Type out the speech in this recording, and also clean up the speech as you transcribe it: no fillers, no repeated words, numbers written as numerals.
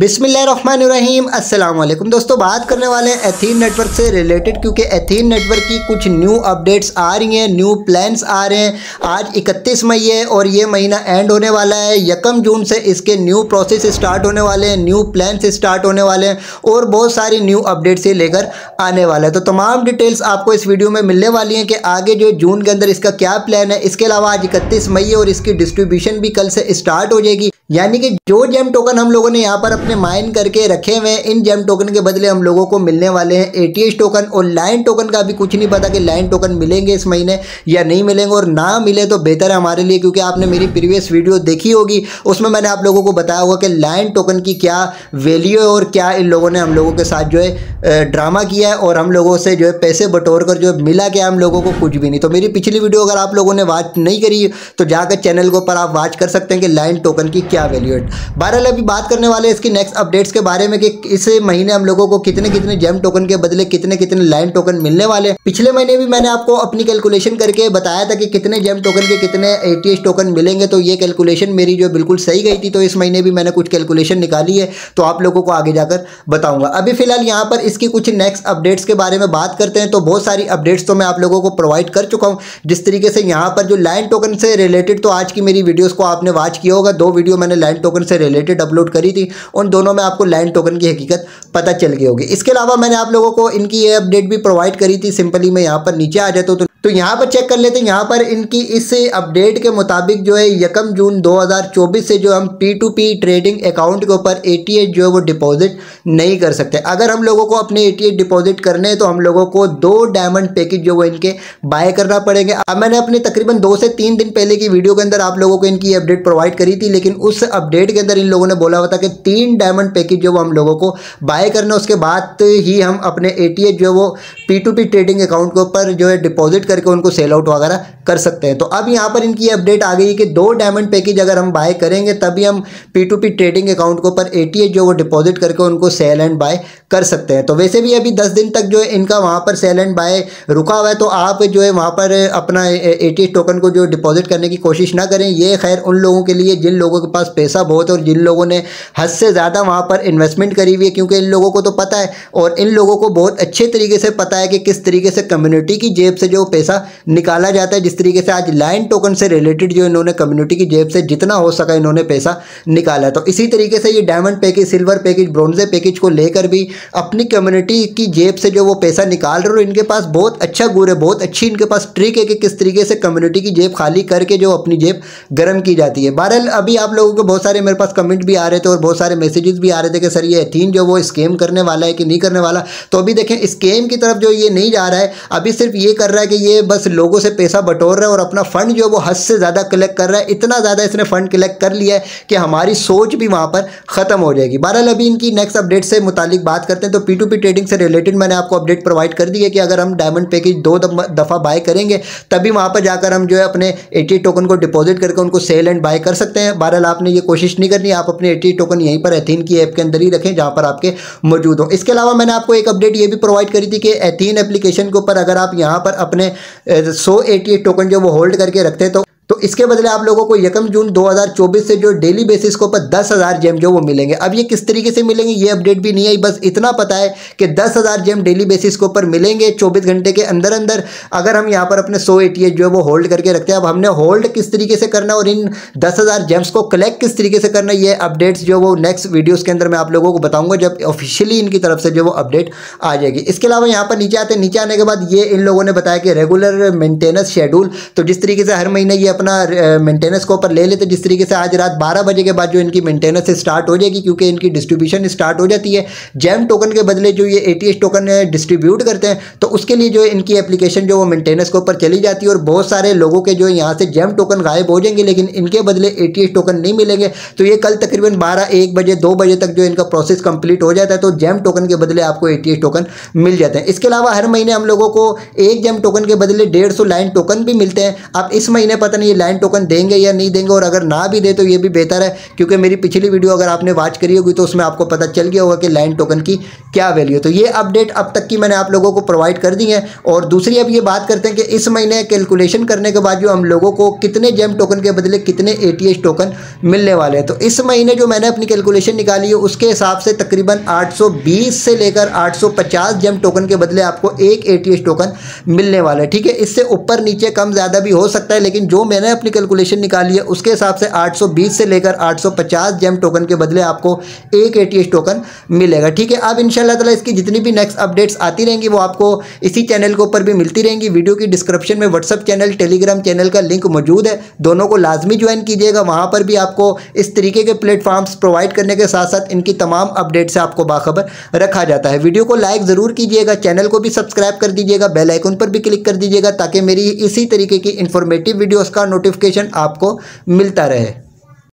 बिस्मिल्लाहिर्रहमानिर्रहीम अस्सलाम वालेकुम दोस्तों, बात करने वाले हैं एथीन नेटवर्क से रिलेटेड, क्योंकि एथीन नेटवर्क की कुछ न्यू अपडेट्स आ रही हैं, न्यू प्लान्स आ रहे हैं। आज 31 मई है और ये महीना एंड होने वाला है। 1 जून से इसके न्यू प्रोसेस स्टार्ट होने वाले हैं, न्यू प्लान्स स्टार्ट होने वाले हैं और बहुत सारी न्यू अपडेट्स ये लेकर आने वाला है। तो तमाम डिटेल्स आपको इस वीडियो में मिलने वाली हैं कि आगे जो जून के अंदर इसका क्या प्लान है। इसके अलावा आज 31 मई है और इसकी डिस्ट्रीब्यूशन भी कल से स्टार्ट हो जाएगी, यानी कि जो जेम टोकन हम लोगों ने यहाँ पर अपने माइन करके रखे हुए हैं, इन जेम टोकन के बदले हम लोगों को मिलने वाले हैं ATH टोकन और लाइन टोकन। का अभी कुछ नहीं पता कि लाइन टोकन मिलेंगे इस महीने या नहीं मिलेंगे, और ना मिले तो बेहतर है हमारे लिए, क्योंकि आपने मेरी प्रीवियस वीडियो देखी होगी, उसमें मैंने आप लोगों को बताया होगा कि लाइन टोकन की क्या वैल्यू है और क्या इन लोगों ने हम लोगों के साथ जो है ड्रामा किया है और हम लोगों से जो है पैसे बटोर कर जो मिला क्या हम लोगों को कुछ भी नहीं। तो मेरी पिछली वीडियो अगर आप लोगों ने वॉच नहीं करी तो जाकर चैनल के ऊपर आप वॉच कर सकते हैं कि लाइन टोकन की क्या वैल्यू है। बहरहाल अभी बात करने वाले इसकी नेक्स्ट अपडेट्स के बारे में कि इस महीने हम लोगों को कितने कितने जेम टोकन के बदले कितने कितने लाइन टोकन मिलने वाले। पिछले महीने भी मैंने आपको अपनी कैलकुलेशन करके बताया था कि कितने जेम टोकन के कितने ATH टोकन मिलेंगे, तो ये कैलकुलेशन मेरी जो बिल्कुल सही गई थी। तो इस महीने भी मैंने कुछ कैलकुलेशन निकाली है, तो आप लोगों को आगे जाकर बताऊंगा। अभी फिलहाल यहाँ पर इसकी कुछ नेक्स्ट अपडेट्स के बारे में बात करते हैं। तो बहुत सारी अपडेट्स तो मैं आप लोगों को प्रोवाइड कर चुका हूँ, जिस तरीके से यहाँ पर जो लाइन टोकन से रिलेटेड, तो आज की मेरी वीडियोज़ को आपने वॉच किया होगा, 2 वीडियो मैंने लाइन टोकन से रिलेटेड अपलोड करी थी, उन दोनों में आपको लाइन टोकन की हकीकत पता चल गई होगी। इसके अलावा मैंने आप लोगों को इनकी ये अपडेट भी प्रोवाइड करी थी। सिंपली मैं यहाँ पर नीचे आ जाता हूँ तो यहाँ पर चेक कर लेते हैं। यहाँ पर इनकी इस अपडेट के मुताबिक जो है 1 जून 2024 से जो हम P2P ट्रेडिंग अकाउंट के ऊपर ATH जो है वो डिपॉजिट नहीं कर सकते। अगर हम लोगों को अपने ATH डिपॉजिट करने हैं तो हम लोगों को 2 डायमंड पैकेज जो वो इनके बाय करना पड़ेंगे। अब मैंने अपने तकरीबन 2 से 3 दिन पहले की वीडियो के अंदर आप लोगों को इनकी अपडेट प्रोवाइड करी थी, लेकिन उस अपडेट के अंदर इन लोगों ने बोला हुआ था कि 3 डायमंड पैकेज जो वो हम लोगों को बाय करना, उसके बाद ही हम अपने ATH जो वो P2P ट्रेडिंग अकाउंट के ऊपर जो है डिपॉजिट करके उनको सेल आउट वगैरह कर सकते हैं। तो अब यहाँ पर इनकी अपडेट आ गई है कि 2 डायमंड पैकेज अगर हम बाय करेंगे तभी हम P2P ट्रेडिंग अकाउंट के ऊपर ATH जो वो डिपॉजिट करके उनको सेल एंड बाय कर सकते हैं। तो वैसे भी अभी 10 दिन तक जो है इनका वहाँ पर सेल एंड बाय रुका हुआ है, तो आप जो है वहाँ पर अपना ATH टोकन को जो डिपॉजिट करने की कोशिश ना करें। ये खैर उन लोगों के लिए जिन लोगों के पास पैसा बहुत है और जिन लोगों ने हद से ज़्यादा वहाँ पर इन्वेस्टमेंट करी हुई है, क्योंकि इन लोगों को तो पता है और इन लोगों को बहुत अच्छे तरीके से पता है कि किस तरीके से कम्युनिटी की जेब से जो पैसा निकाला जाता है। जिस तरीके से आज लाइन टोकन से रिलेटेड जो इन्होंने कम्युनिटी की जेब से जितना हो सका इन्होंने पैसा निकाला, तो इसी तरीके से ये diamond package, silver package, bronze package को लेकर भी अपनी कम्युनिटी की जेब से जो वो पैसा निकाल रहे हो। इनके पास बहुत अच्छा गुर है, बहुत अच्छी इनके पास ट्रिक है कि किस तरीके से कम्युनिटी की जेब खाली करके जो अपनी जेब गर्म की जाती है। बहरहाल अभी आप लोगों को बहुत सारे मेरे पास कमेंट भी आ रहे थे और बहुत सारे मैसेजेस भी आ रहे थे कि सर ये एथीन जो वो स्कैम करने वाला है कि नहीं करने वाला। तो अभी देखें, स्कैम की तरफ जो ये नहीं जा रहा है, अभी सिर्फ ये कर रहा है कि ये बस लोगों से पैसा बटोर रहा है और अपना फंड जो है वो हद से ज़्यादा कलेक्ट कर रहा है। इतना ज़्यादा इसने फंड कलेक्ट कर लिया है कि हमारी सोच भी वहाँ पर ख़त्म हो जाएगी। बहरहाल अभी इनकी नेक्स्ट अपडेट से मुतालिक बात करते हैं। तो P2P ट्रेडिंग से रिलेटेड मैंने आपको अपडेट प्रोवाइड कर दी है कि अगर हम डायमंड पैकेज 2 दफ़ा बाय करेंगे तभी वहाँ पर जाकर हम जो है अपने ATH टोकन को डिपॉजिट करके उनको सेल एंड बाय कर सकते हैं। बहरहाल आपने ये कोशिश नहीं करनी, आप अपने ATH टोकन यहीं पर एथीन की ऐप के अंदर ही रखें जहाँ पर आपके मौजूद हों। इसके अलावा मैंने आपको एक अपडेट ये भी प्रोवाइड करी थी कि एथीन एप्लीकेशन के ऊपर अगर आप यहाँ पर अपने 100 ATH टोकन जो वो होल्ड करके रखते हैं तो इसके बदले आप लोगों को 1 जून 2024 से जो डेली बेसिस के ऊपर 10,000 जेम जो वो मिलेंगे। अब ये किस तरीके से मिलेंगे ये अपडेट भी नहीं आई, बस इतना पता है कि 10,000 जेम डेली बेसिस के ऊपर मिलेंगे 24 घंटे के अंदर अंदर अगर हम यहाँ पर अपने 100 ATH जो है वो होल्ड करके रखते हैं। अब हमने होल्ड किस तरीके से करना और इन 10,000 जेम्स को कलेक्ट किस तरीके से करना, ये अपडेट्स जो वो नेक्स्ट वीडियोज़ के अंदर मैं आप लोगों को बताऊँगा जब ऑफिशियली इनकी तरफ से जो वो अपडेट आ जाएगी। इसके अलावा यहाँ पर नीचे आते हैं, नीचे आने के बाद ये इन लोगों ने बताया कि रेगुलर मेंटेनेंस शेड्यूल, तो जिस तरीके से हर महीने ये अपना मेंटेनेंस को ऊपर ले लेते, जिस तरीके से आज रात 12 बजे के बाद जो इनकी मेंटेनेंस स्टार्ट हो जाएगी, क्योंकि इनकी डिस्ट्रीब्यूशन स्टार्ट हो जाती है। जेम टोकन के बदले जो ये ATH टोकन डिस्ट्रीब्यूट करते हैं तो उसके लिए जो इनकी एप्लीकेशन जो वो मेंटेनेंस के ऊपर चली जाती है और बहुत सारे लोगों के जो यहाँ से जेम टोकन गायब हो जाएंगे, लेकिन इनके बदले ATH टोकन नहीं मिलेंगे। तो ये कल तकरीबन 12, 1 बजे, 2 बजे तक जो इनका प्रोसेस कंप्लीट हो जाता है, तो जेम टोकन के बदले आपको ATH टोकन मिल जाते हैं। इसके अलावा हर महीने हम लोगों को 1 जेम टोकन के बदले 150 लाइन टोकन भी मिलते हैं। अब इस महीने पता नहीं ये लाइन टोकन देंगे या नहीं देंगे, और अगर ना भी दे तो ये भी बेहतर है, क्योंकि मेरी पिछली वीडियो अगर आपने वॉच करी होगी तो उसमें आपको पता चल गया होगा कि लाइन टोकन की क्या वैल्यू है। तो ये अपडेट अब तक की मैंने आप लोगों को प्रोवाइड कर दी है। और दूसरी अब ये बात करते हैं कि इस महीने कैलकुलेशन करने के बाद जो हम लोगों को कितने जेम टोकन के बदले कितने एटीएच टोकन मिलने वाले हैं। तो इस महीने जो मैंने अपनी कैलकुलेशन निकाली है उसके हिसाब से तकरीबन 820 से लेकर 850 जेम टोकन के बदले आपको एक एटीएच टोकन मिलने वाला है। ठीक है, इससे ऊपर नीचे कम ज़्यादा भी हो सकता है, लेकिन जो मैंने अपनी कैलकुलेशन निकाली है उसके हिसाब से 820 से लेकर 850 जेम टोकन के बदले आपको एक एटीएच टोकन मिलेगा। ठीक है, अब इंशाल्लाह ताला इसकी जितनी भी नेक्स्ट अपडेट्स आती रहेंगी वो आपको इसी चैनल के ऊपर भी मिलती रहेंगी। वीडियो की डिस्क्रिप्शन में व्हाट्सअप चैनल, टेलीग्राम चैनल का लिंक मौजूद है, दोनों को लाजमी ज्वाइन कीजिएगा। वहाँ पर भी आपको इस तरीके के प्लेटफॉर्म्स प्रोवाइड करने के साथ साथ इनकी तमाम अपडेट से आपको बाखबर रखा जाता है। वीडियो को लाइक ज़रूर कीजिएगा, चैनल को भी सब्सक्राइब कर दीजिएगा, बेल आइकन पर भी क्लिक कर दीजिएगा ताकि मेरी इसी तरीके की इंफॉर्मेटिव वीडियोस का नोटिफिकेशन आपको मिलता रहे।